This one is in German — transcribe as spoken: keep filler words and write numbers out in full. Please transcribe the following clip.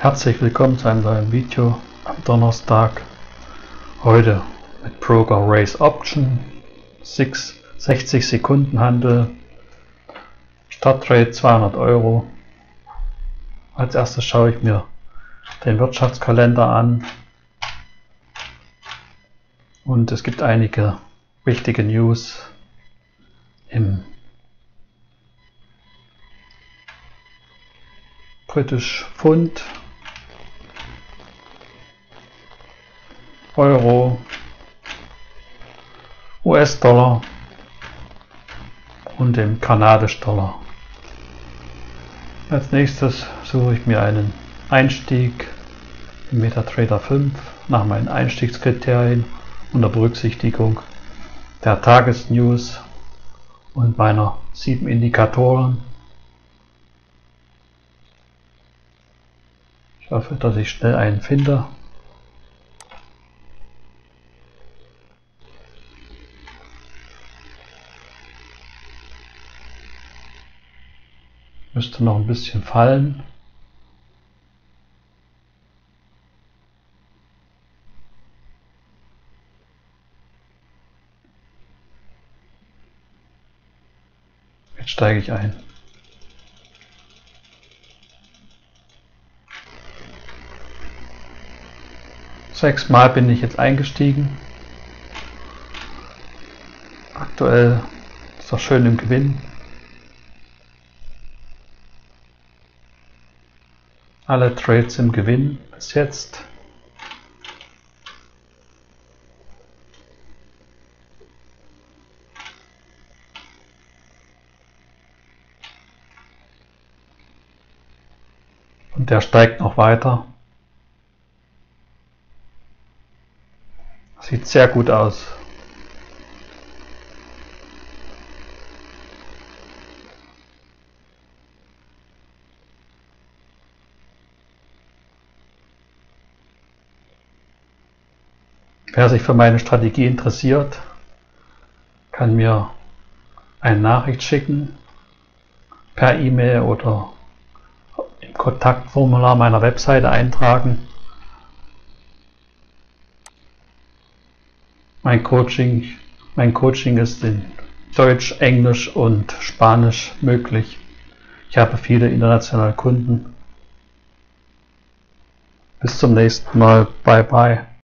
Herzlich willkommen zu einem neuen Video am Donnerstag. Heute mit Proger Race Option, sechzig Sekunden Handel, Starttrade zweihundert Euro. Als erstes schaue ich mir den Wirtschaftskalender an und es gibt einige wichtige News im britischen Pfund, Euro, U S-Dollar und dem kanadischen Dollar. Als nächstes suche ich mir einen Einstieg im MetaTrader fünf nach meinen Einstiegskriterien unter Berücksichtigung der Tagesnews und meiner sieben Indikatoren. Ich hoffe, dass ich schnell einen finde. Müsste noch ein bisschen fallen. Jetzt steige ich ein. Sechsmal bin ich jetzt eingestiegen. Aktuell ist das schön im Gewinn. Alle Trades im Gewinn bis jetzt. Und der steigt noch weiter. Sieht sehr gut aus. Wer sich für meine Strategie interessiert, kann mir eine Nachricht schicken per E-Mail oder im Kontaktformular meiner Webseite eintragen. Mein Coaching, mein Coaching ist in Deutsch, Englisch und Spanisch möglich. Ich habe viele internationale Kunden. Bis zum nächsten Mal. Bye bye.